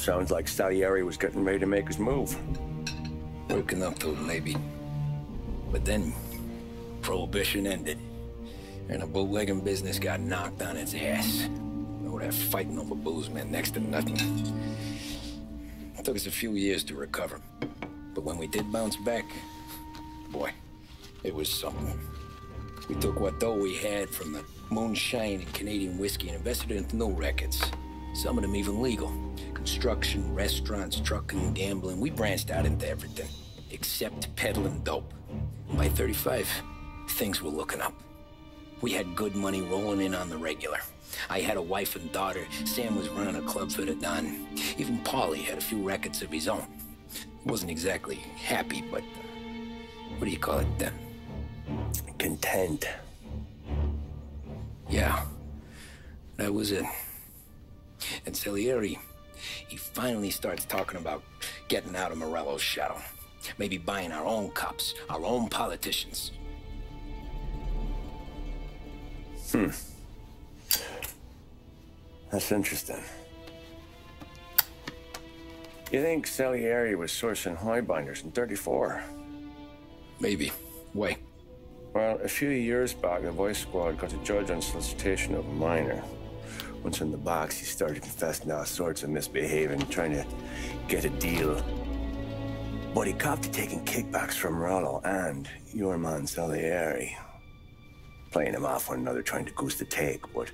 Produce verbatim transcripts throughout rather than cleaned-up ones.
Sounds like Salieri was getting ready to make his move. Working up to it, maybe. But then, Prohibition ended, and the bootlegging business got knocked on its ass. All that fighting over booze meant next to nothing. It took us a few years to recover, but when we did bounce back, boy, it was something. We took what dough we had from the moonshine and Canadian whiskey and invested it into new records. Some of them even legal. Construction, restaurants, trucking, gambling. We branched out into everything, except peddling dope. By thirty-five, things were looking up. We had good money rolling in on the regular. I had a wife and daughter. Sam was running a club for the Don. Even Paulie had a few records of his own. He wasn't exactly happy, but uh, what do you call it then? Content. Yeah, that was it. And Salieri, he finally starts talking about getting out of Morello's shadow. Maybe buying our own cops, our own politicians. Hmm. That's interesting. You think Salieri was sourcing highbinders in thirty-four? Maybe. Why? Well, a few years back, the voice squad got a judge on solicitation of a minor. Once in the box, he started confessing all sorts of misbehaving, trying to get a deal. But he copped to taking kickbacks from Morello and your man Salieri. Playing him off one another, trying to goose the take, but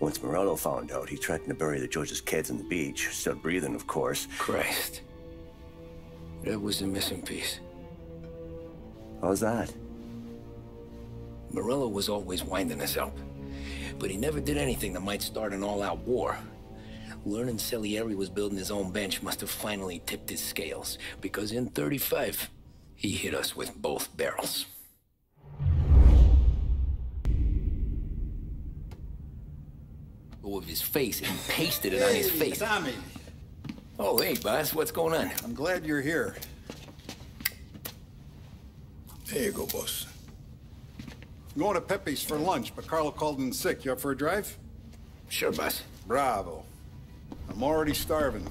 once Morello found out, he threatened to bury the judge's kids on the beach, still breathing, of course. Christ. That was the missing piece. How's that? Morello was always winding us up, but he never did anything that might start an all-out war. Learning Salieri was building his own bench must have finally tipped his scales, because in thirty-five, he hit us with both barrels. Of his face and pasted it hey, on his face. Tommy. Oh, hey, boss. What's going on? I'm glad you're here. There you go, boss. I'm going to Pepe's for lunch, but Carlo called in sick. You up for a drive? Sure, boss. Bravo. I'm already starving.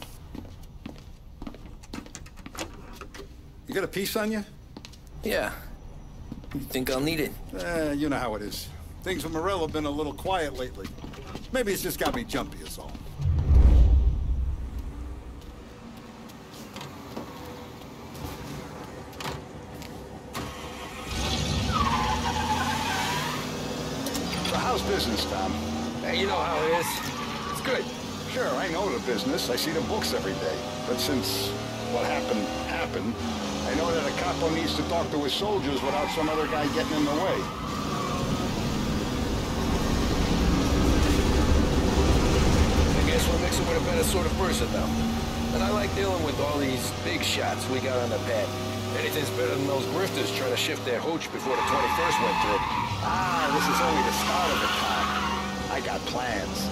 You got a piece on you? Yeah. You think I'll need it? Eh, you know how it is. Things with Morello have been a little quiet lately. Maybe it's just got me jumpy is all. So how's business, Tom? Hey, you know how it is. It's good. Sure, I know the business. I see the books every day. But since what happened happened, I know that a capo needs to talk to his soldiers without some other guy getting in the way. Makes him a better sort of person, though. And I like dealing with all these big shots we got on the pad. Anything's better than those grifters trying to shift their hooch before the twenty-first went through. Ah, this is only the start of the time. I got plans.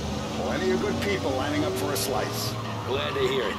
Plenty of good people lining up for a slice. Glad to hear it.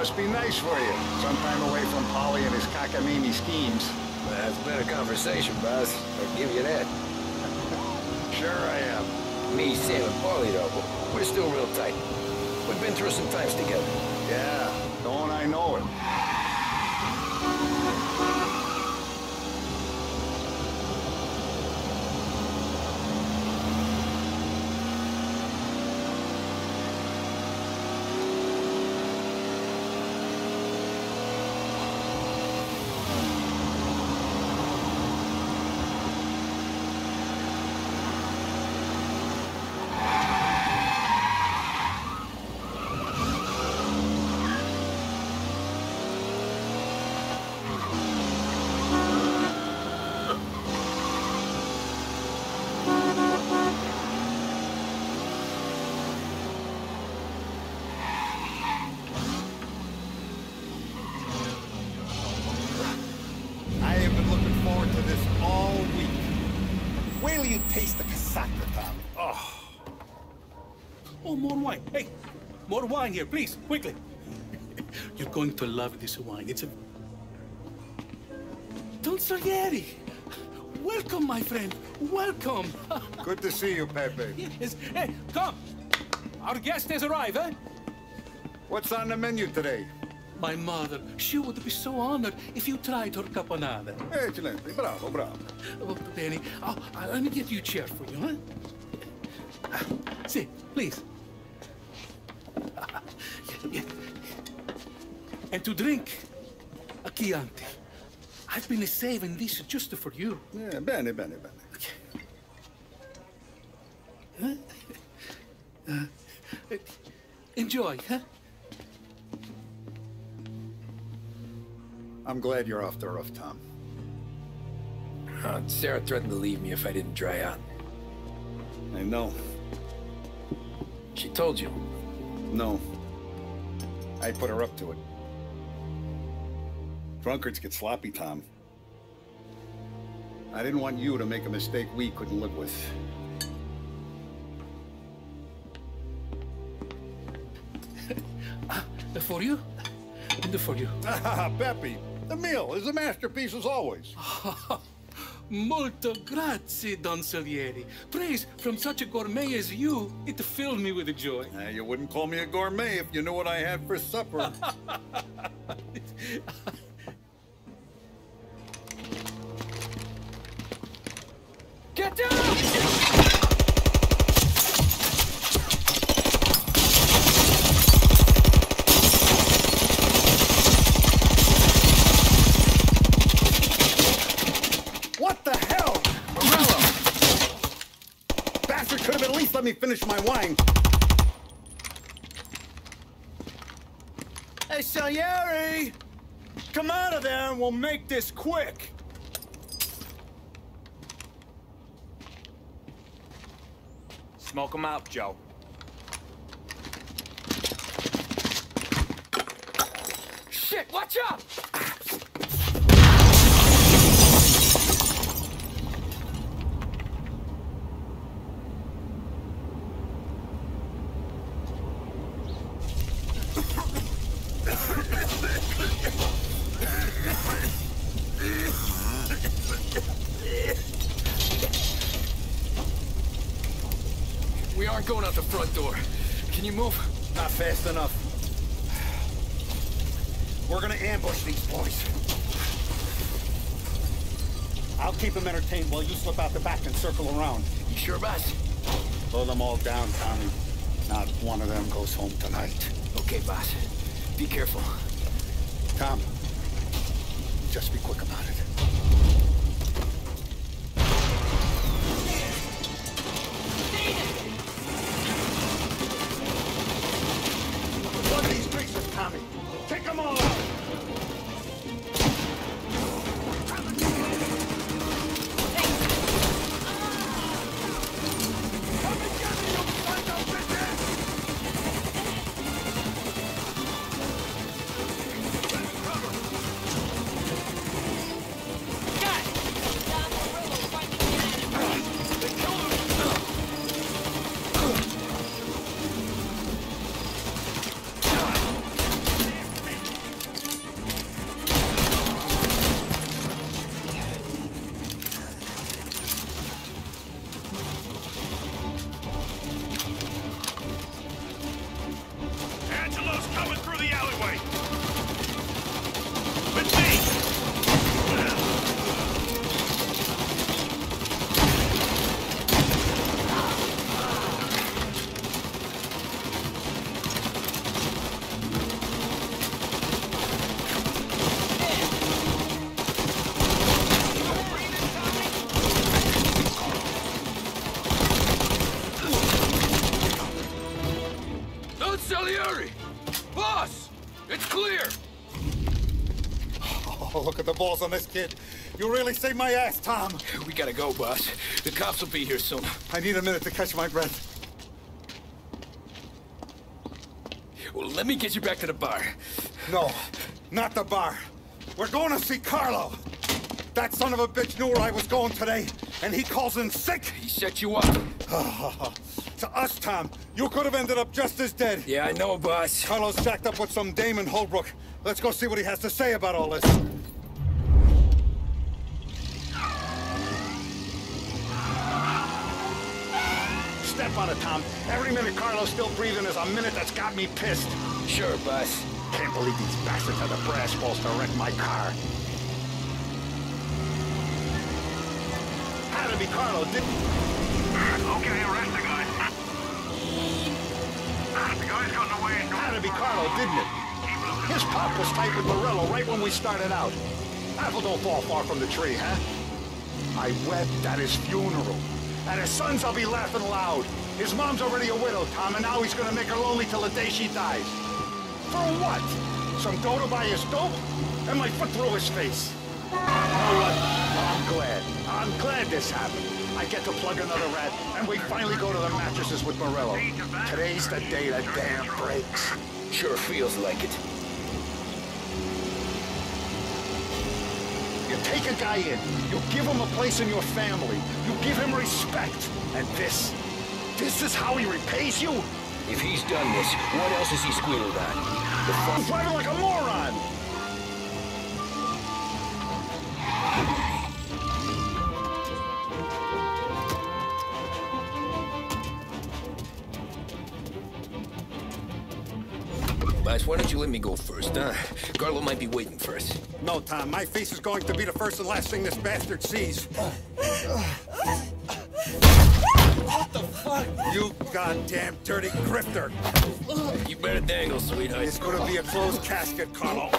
Must be nice for you. Sometime away from Paulie and his cockamamie schemes. That's better conversation, boss. I'll give you that. Sure I am. Me, Sam, and Paulie, though, we're still real tight. We've been through some times together. Yeah, don't I know it. do you taste the cassata, Tom? Oh. Oh, more wine. Hey, more wine here, please, quickly. You're going to love this wine. It's a... Don Salieri! Welcome, my friend. Welcome. Good to see you, Pepe. Yes. Hey, come. Our guest has arrived, eh? What's on the menu today? My mother, she would be so honored if you tried her caponata. Eccellente, bravo, bravo. Oh, Benny, oh, let me get you a chair for you, huh? See, please. And to drink, a Chianti. I've been saving this just for you. Yeah, bene, bene, bene. Okay. Huh? Uh, enjoy, huh? I'm glad you're off the roof, Tom. Uh, Sarah threatened to leave me if I didn't dry out. I know. She told you? No. I put her up to it. Drunkards get sloppy, Tom. I didn't want you to make a mistake we couldn't live with. uh, for you? And for you. Ah, Pepe, the meal is a masterpiece as always. Molto grazie, Don Salieri. Praise from such a gourmet as you, it filled me with joy. Uh, you wouldn't call me a gourmet if you knew what I had for supper. Get down! Let me finish my wine. Hey, Salieri! Come out of there and we'll make this quick! Smoke him out, Joe. Shit, watch out! Going out the front door. Can you move? Not fast enough. We're gonna ambush these boys. I'll keep them entertained while you slip out the back and circle around. You sure, boss? Blow them all down, Tommy. Not one of them goes home tonight. Okay, boss. Be careful. Tom, just be quick about it. Balls on this kid. You really saved my ass, Tom. We gotta go, boss. The cops will be here soon. I need a minute to catch my breath. Well, let me get you back to the bar. No, not the bar. We're going to see Carlo. That son of a bitch knew where I was going today, and he calls in sick! He set you up. To us, Tom. You could have ended up just as dead. Yeah, I know, boss. Carlo's jacked up with some Damon Holbrook. Let's go see what he has to say about all this. Step on it, Tom. Every minute Carlo's still breathing is a minute that's got me pissed. Sure, boss. Can't believe these bastards had the brass balls to wreck my car. Had to be Carlo, didn't it? Okay, arrest the guy. The guy's gotten away. Had to be Carlo, didn't it? His pop was tight with Morello right when we started out. Apple don't fall far from the tree, huh? I wept at his funeral. At his son's, I'll be laughing loud. His mom's already a widow, Tom, and now he's gonna make her lonely till the day she dies. For what? Some dope to buy his dope? And my foot through his face. You know what? I'm glad. I'm glad this happened. I get to plug another rat, and we finally go to the mattresses with Morello. Today's the day that dam breaks. Sure feels like it. You take a guy in, you give him a place in your family, you give him respect, and this, this is how he repays you? If he's done this, what else is he squealed on? The fuck's driving like a moron! Why don't you let me go first, huh? Carlo might be waiting for us. No, Tom. My face is going to be the first and last thing this bastard sees. What the fuck? You goddamn dirty grifter. You better dangle, sweetheart. It's gonna be a closed casket, Carlo.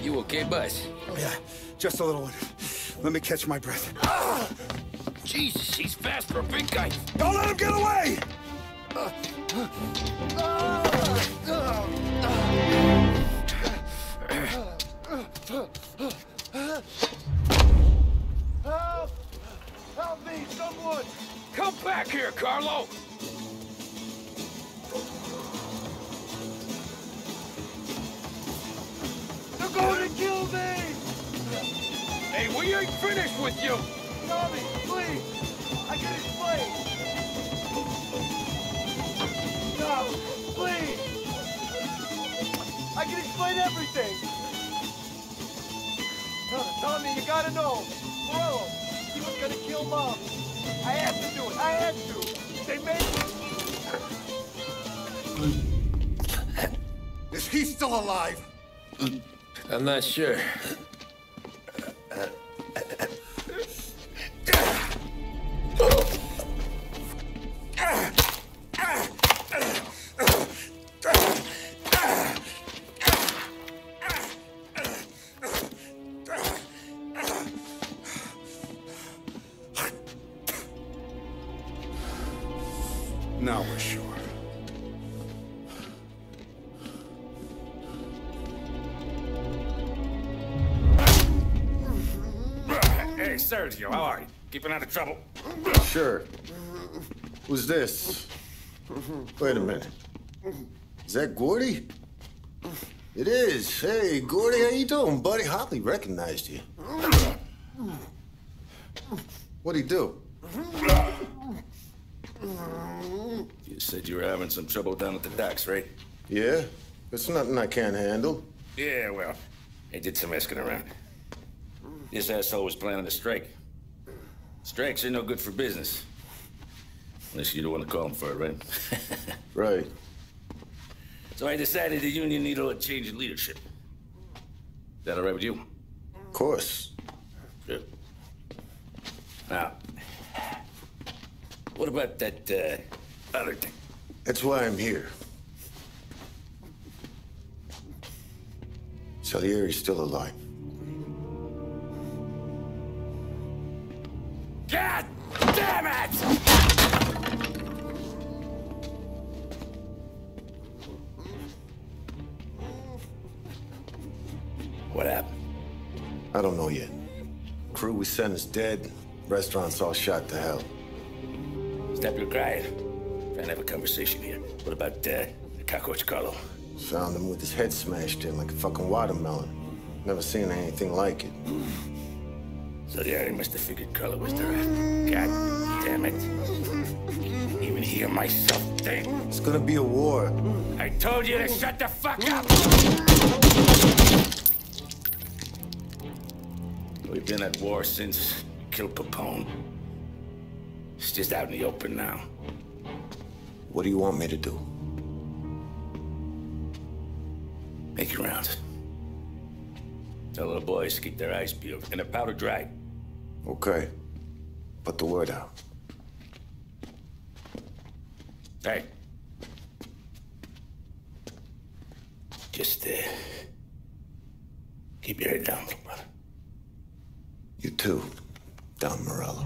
You okay, bus? Yeah, just a little one. Let me catch my breath. Ah! Jesus, he's fast for a big guy. Don't let him get away! Uh, uh, uh, uh, uh. Help! Help me, someone! Come back here, Carlo! They're going to kill me! Hey, we ain't finished with you! Tommy, please! I can explain! No, please! I can explain everything! No, Tommy, you gotta know! Morello, he was gonna kill Mom! I had to do it! I had to! They made me! Is he still alive? I'm not sure. Now we're sure. Hey, Sergio, how are you? Keeping out of trouble? Sure. Who's this? Wait a minute. Is that Gordy? It is. Hey, Gordy, how you doing, buddy? Hardly recognized you. What'd he do? You said you were having some trouble down at the docks, right? Yeah. It's nothing I can't handle. Yeah, well, I did some asking around. This asshole was planning a strike. Strikes are no good for business. Unless you don't want to call them for it, right? Right. So I decided the union needed a change in leadership. Is that all right with you? Of course. Good. Now, what about that uh, other thing? That's why I'm here. Salieri's still alive. God damn it! What happened? I don't know yet. Crew we sent is dead. Restaurant's all shot to hell. Stop your crying. Can't have a conversation here. What about uh, the cockroach, Carlo? Found him with his head smashed in like a fucking watermelon. Never seen anything like it. Salieri must have figured Carlo was the rat. God damn it. Can't even hear myself think. It's gonna be a war. I told you to shut the fuck up! We've been at war since we killed Capone. It's just out in the open now. What do you want me to do? Make your rounds. Tell little boys to keep their eyes peeled and their powder dry. Okay. Put the word out. Hey. Just, uh... keep your head down, brother. You too, Don Morello.